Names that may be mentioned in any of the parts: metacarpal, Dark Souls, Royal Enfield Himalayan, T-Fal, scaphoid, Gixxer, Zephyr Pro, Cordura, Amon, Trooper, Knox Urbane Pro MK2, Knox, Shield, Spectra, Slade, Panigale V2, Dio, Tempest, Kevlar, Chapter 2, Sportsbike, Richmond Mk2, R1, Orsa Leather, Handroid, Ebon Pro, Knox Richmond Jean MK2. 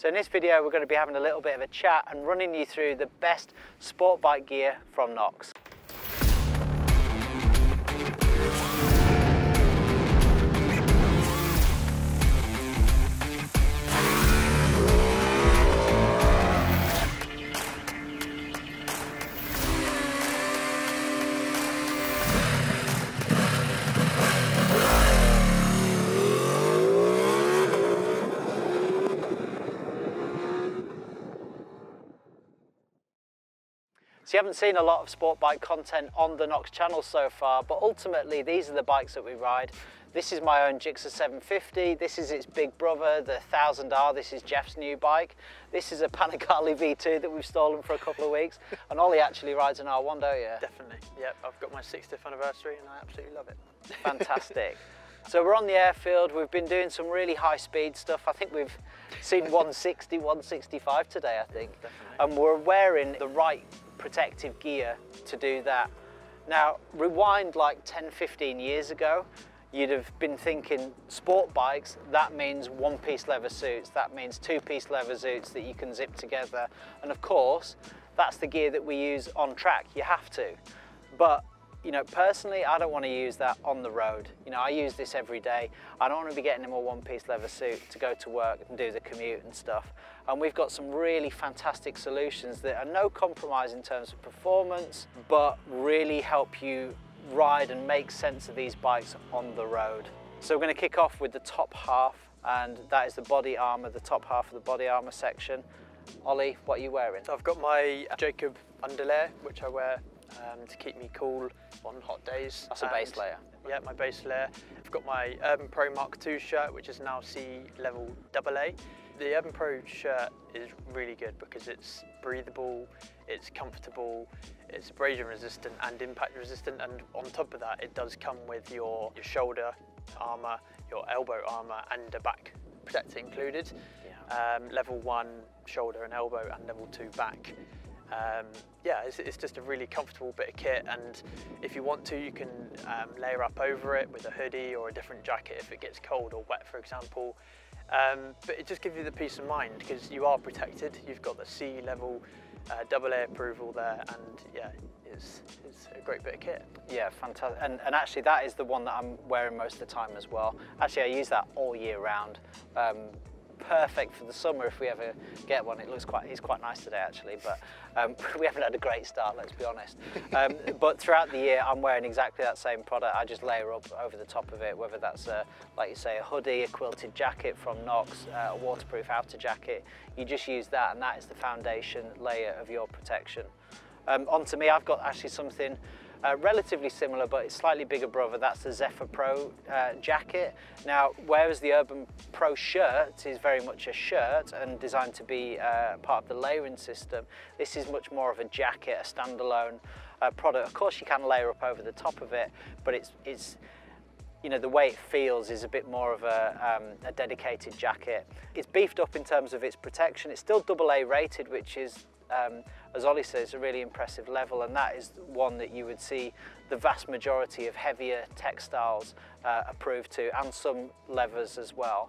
So in this video, we're going to be having a little bit of a chat and running you through the best sport bike gear from Knox. So you haven't seen a lot of sport bike content on the Knox channel so far, but ultimately these are the bikes that we ride. This is my own Gixxer 750, this is its big brother, the 1000R, this is Jeff's new bike. This is a Panigale V2 that we've stolen for a couple of weeks, and Ollie actually rides an R1, don't you? Definitely, yep, I've got my 60th anniversary and I absolutely love it. Fantastic. So we're on the airfield, we've been doing some really high speed stuff. I think we've seen 160, 165 today, I think. Definitely. And we're wearing the right protective gear to do that. Now, rewind like 10, 15 years ago, you'd have been thinking sport bikes, that means one-piece leather suits, that means two-piece leather suits that you can zip together. And of course, that's the gear that we use on track, you have to. But you know, personally, I don't want to use that on the road. You know, I use this every day. I don't want to be getting in my one-piece leather suit to go to work and do the commute and stuff. And we've got some really fantastic solutions that are no compromise in terms of performance, but really help you ride and make sense of these bikes on the road. So we're going to kick off with the top half, and that is the body armor, the top half of the body armor section. Ollie, what are you wearing? So I've got my Jacob underlayer, which I wear to keep me cool on hot days. That's a base layer. Yeah, my base layer. I've got my Urban Pro Mk2 shirt, which is now C level AA. The Ebon Pro shirt is really good because it's breathable, it's comfortable, it's abrasion resistant and impact resistant, and on top of that it does come with your shoulder armour, your elbow armour and a back protector included. Yeah. Level 1 shoulder and elbow and level 2 back. Yeah, it's just a really comfortable bit of kit, and if you want to, you can layer up over it with a hoodie or a different jacket if it gets cold or wet, for example. But it just gives you the peace of mind because you are protected. You've got the C level AA approval there, and yeah, it's a great bit of kit. Yeah, fantastic. And actually that is the one that I'm wearing most of the time as well. Actually, I use that all year round. Perfect for the summer if we ever get one. It looks it's quite nice today actually, but we haven't had a great start, let's be honest. But throughout the year I'm wearing exactly that same product. I just layer up over the top of it, whether that's like you say, a hoodie, a quilted jacket from Knox, a waterproof outer jacket. You just use that, and that is the foundation layer of your protection. Onto me, I've got actually something relatively similar, but it's slightly bigger brother. That's the Zephyr Pro jacket. Now, whereas the Urban Pro shirt is very much a shirt and designed to be part of the layering system, this is much more of a jacket, a standalone product. Of course, you can layer up over the top of it, but it's you know, the way it feels is a bit more of a dedicated jacket. It's beefed up in terms of its protection. It's still AA rated, which is as Ollie says, a really impressive level, and that is one that you would see the vast majority of heavier textiles approved to, and some leathers as well.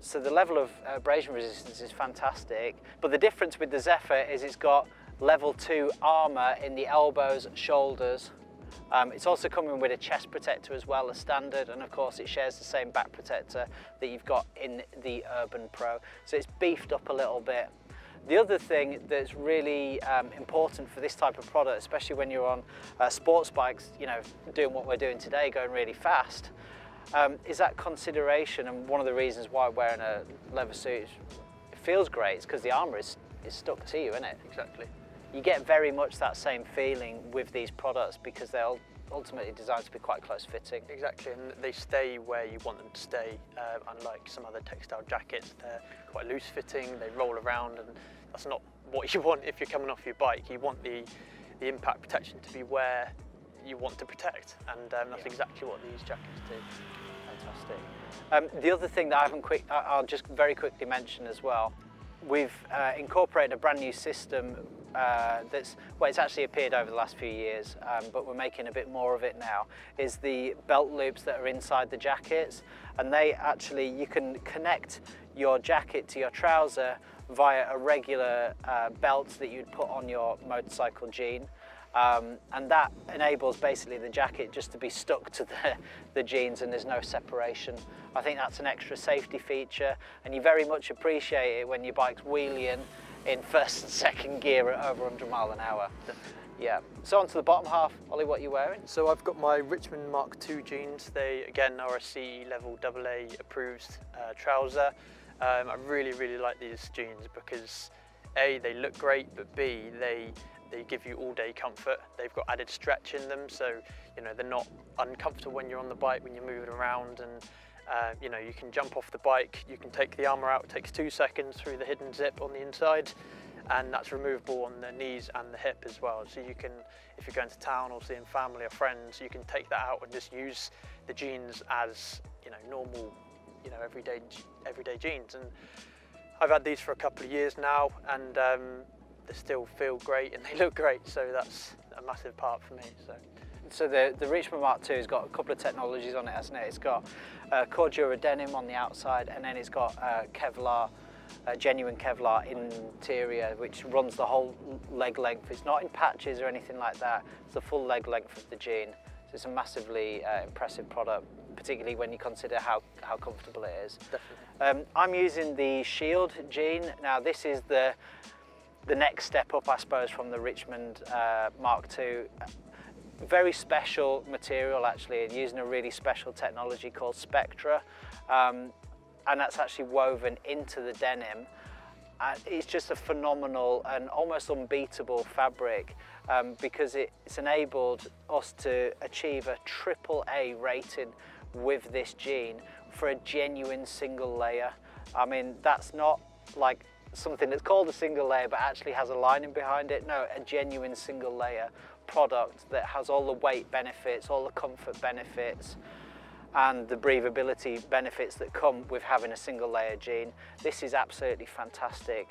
So the level of abrasion resistance is fantastic, but the difference with the Zephyr is it's got level 2 armour in the elbows, shoulders. It's also coming with a chest protector as well as standard, and of course it shares the same back protector that you've got in the Urban Pro, so it's beefed up a little bit. The other thing that's really important for this type of product, especially when you're on sports bikes, you know, doing what we're doing today, going really fast, is that consideration. And one of the reasons why wearing a leather suit feels great is because the armour is stuck to you, isn't it? Exactly. You get very much that same feeling with these products because they'll ultimately designed to be quite close fitting. Exactly, and they stay where you want them to stay. Unlike some other textile jackets, they're quite loose fitting, they roll around, and that's not what you want if you're coming off your bike. You want the impact protection to be where you want to protect, and that's exactly what these jackets do. Fantastic. The other thing that I'll just very quickly mention as well, we've incorporated a brand new system that's, well, it's actually appeared over the last few years, but we're making a bit more of it now, is the belt loops that are inside the jackets. And they actually, you can connect your jacket to your trouser via a regular belt that you'd put on your motorcycle jean. And that enables basically the jacket just to be stuck to the jeans, and there's no separation. I think that's an extra safety feature, and you very much appreciate it when your bike's wheeling in first and second gear at over 100 mile an hour. Yeah. So onto the bottom half, Ollie, what are you wearing? So I've got my Richmond Mk2 jeans. They, again, are a CE level AA approved trouser. I really like these jeans because A, they look great, but B, they give you all day comfort. They've got added stretch in them, so you know they're not uncomfortable when you're on the bike, when you're moving around, and you know, you can jump off the bike, you can take the armor out, it takes 2 seconds through the hidden zip on the inside, and that's removable on the knees and the hip as well. So you can, if you're going to town or seeing family or friends, you can take that out and just use the jeans as, you know, normal, you know, everyday jeans. And I've had these for a couple of years now, and they still feel great and they look great, so that's a massive part for me. So the Richmond Mk2 has got a couple of technologies on it, hasn't it? It's got Cordura denim on the outside, and then it's got Kevlar, genuine Kevlar interior, which runs the whole leg length. It's not in patches or anything like that. It's the full leg length of the jean. So it's a massively impressive product, particularly when you consider how comfortable it is. Definitely. I'm using the Shield jean. Now this is the next step up, I suppose, from the Richmond Mk2. Very special material, actually, and using a really special technology called Spectra, and that's actually woven into the denim. It's just a phenomenal and almost unbeatable fabric, because it's enabled us to achieve a AAA rating with this jean for a genuine single layer. I mean, that's not like something that's called a single layer but actually has a lining behind it. No, a genuine single layer product that has all the weight benefits, all the comfort benefits, and the breathability benefits that come with having a single layer jean. This is absolutely fantastic,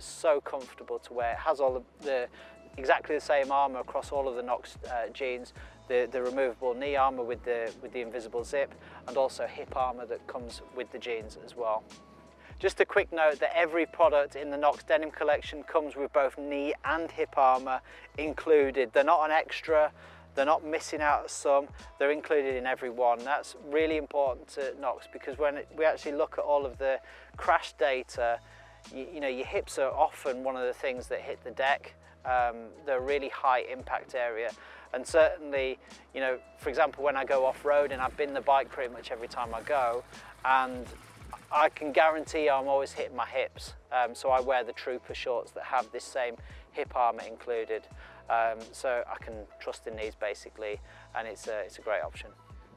so comfortable to wear. It has all the exactly the same armor across all of the Knox jeans, the removable knee armor with the invisible zip, and also hip armor that comes with the jeans as well. Just a quick note that every product in the Knox denim collection comes with both knee and hip armor included. They're not an extra, they're not missing out at some, they're included in every one. That's really important to Knox, because when we actually look at all of the crash data, you know, your hips are often one of the things that hit the deck. They're a really high impact area. And certainly, you know, for example, when I go off-road, and I've been the bike pretty much every time I go, and I can guarantee I'm always hitting my hips, so I wear the Trooper shorts that have this same hip armour included, so I can trust in these basically, and it's a great option.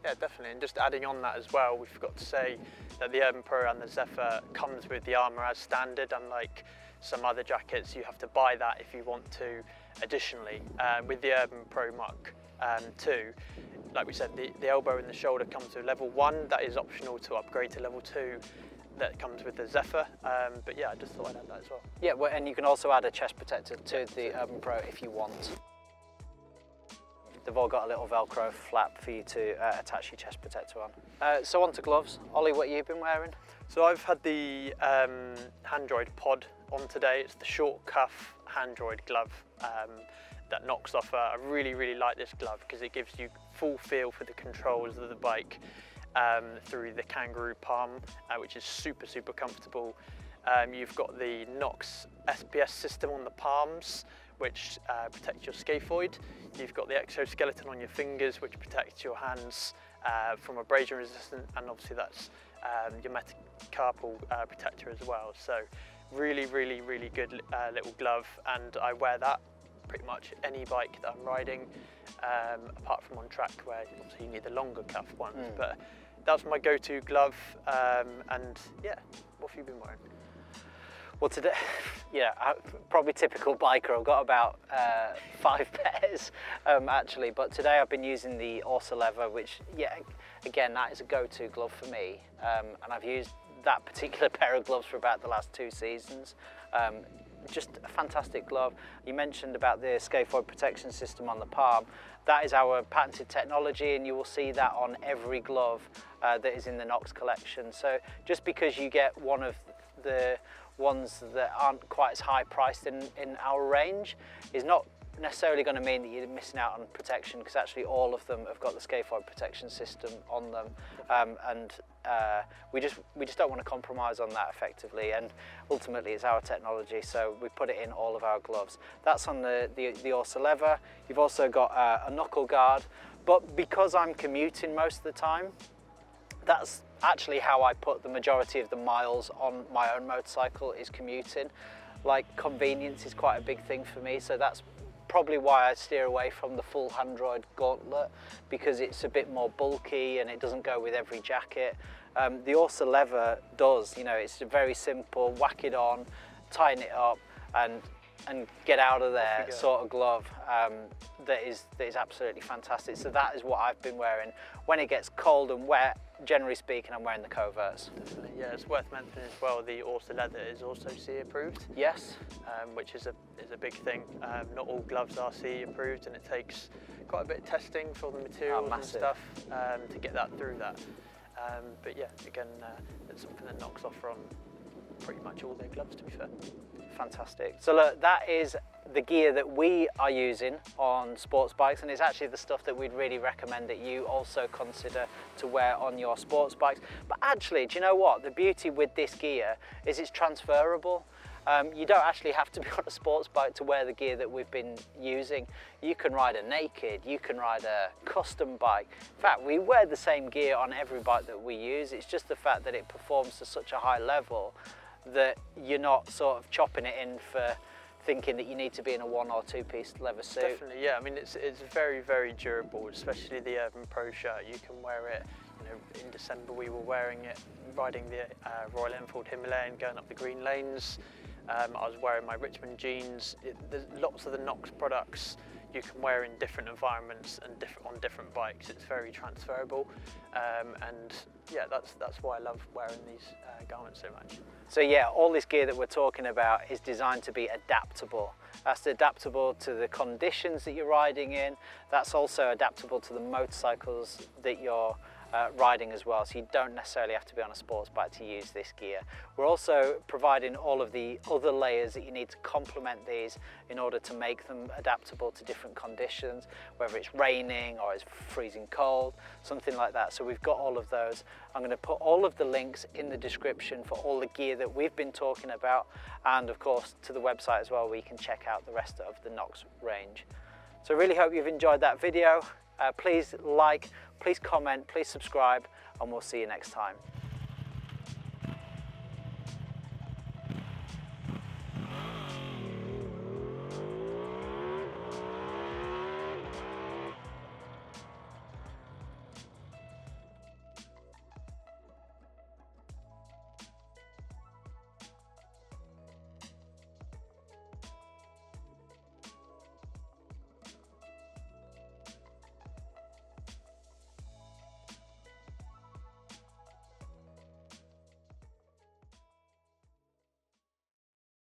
Yeah, definitely. And just adding on that as well, we forgot to say that the Ebon Pro and the Zephyr comes with the armour as standard, unlike some other jackets, you have to buy that if you want to additionally. With the Ebon Pro Mk2, like we said, the elbow and the shoulder comes with level 1, that is optional to upgrade to level 2, that comes with the Zephyr, but yeah, I just thought I'd add that as well. Yeah, well, and you can also add a chest protector to the Urban Pro if you want. They've all got a little Velcro flap for you to attach your chest protector on. So on to gloves. Ollie, what have you been wearing? So I've had the Handroid pod on today. It's the short cuff Handroid glove that Knox offer. I really like this glove because it gives you full feel for the controls of the bike through the kangaroo palm, which is super comfortable. You've got the Knox SPS system on the palms, which protects your scaphoid. You've got the exoskeleton on your fingers, which protects your hands from abrasion resistance, and obviously that's your metacarpal protector as well. So really good little glove, and I wear that pretty much any bike that I'm riding, apart from on track where obviously you need the longer cuff ones. But that's my go-to glove, and yeah, what have you been wearing? Well, today, yeah, probably typical biker, I've got about 5 pairs actually, but today I've been using the Orsa Leather, which, yeah, again, that is a go-to glove for me, and I've used that particular pair of gloves for about the last 2 seasons. Just a fantastic glove. You mentioned about the scaphoid protection system on the palm. That is our patented technology, and you will see that on every glove that is in the Knox collection. So just because you get one of the ones that aren't quite as high priced in our range is not necessarily going to mean that you're missing out on protection, because actually all of them have got the scaphoid protection system on them, and we just don't want to compromise on that effectively, and ultimately it's our technology, so we put it in all of our gloves. That's on the Orsa Leather. You've also got a knuckle guard, but because I'm commuting most of the time, that's actually how I put the majority of the miles on my own motorcycle, is commuting. Like, convenience is quite a big thing for me, so that's probably why I steer away from the full Handroid gauntlet, because it's a bit more bulky and it doesn't go with every jacket. The Orsa Leather does, you know, it's very simple, whack it on, tighten it up and get out of there sort of glove that is absolutely fantastic. So that is what I've been wearing. When it gets cold and wet, generally speaking, I'm wearing the coverts. Definitely. Yeah, it's worth mentioning as well, the Orsa Leather is also CE approved. Yes. Which is a big thing. Not all gloves are CE approved, and it takes quite a bit of testing for the materials and stuff to get that through that. But yeah, again, it's something that Knox offer on pretty much all their gloves, to be fair. Fantastic. So look, that is the gear that we are using on sports bikes, and it's actually the stuff that we'd really recommend that you also consider to wear on your sports bikes. But actually, do you know what? The beauty with this gear is it's transferable. You don't actually have to be on a sports bike to wear the gear that we've been using. You can ride a naked, you can ride a custom bike. In fact, we wear the same gear on every bike that we use. It's just the fact that it performs to such a high level that you're not sort of chopping it in for thinking that you need to be in a one or two piece leather suit. Definitely, yeah. I mean, it's very, very durable, especially the Urban Pro shirt. You can wear it, you know, in December we were wearing it, riding the Royal Enfield Himalayan, going up the green lanes. I was wearing my Richmond jeans. There's lots of the Knox products you can wear in different environments and on different bikes. It's very transferable, and yeah, that's why I love wearing these garments so much. So yeah, all this gear that we're talking about is designed to be adaptable. That's adaptable to the conditions that you're riding in. That's also adaptable to the motorcycles that you're riding as well, so you don't necessarily have to be on a sports bike to use this gear. We're also providing all of the other layers that you need to complement these in order to make them adaptable to different conditions, whether it's raining or it's freezing cold, something like that. So we've got all of those. I'm going to put all of the links in the description for all the gear that we've been talking about, and of course to the website as well, where you can check out the rest of the Knox range. So I really hope you've enjoyed that video. Please like, please comment, please subscribe, and we'll see you next time.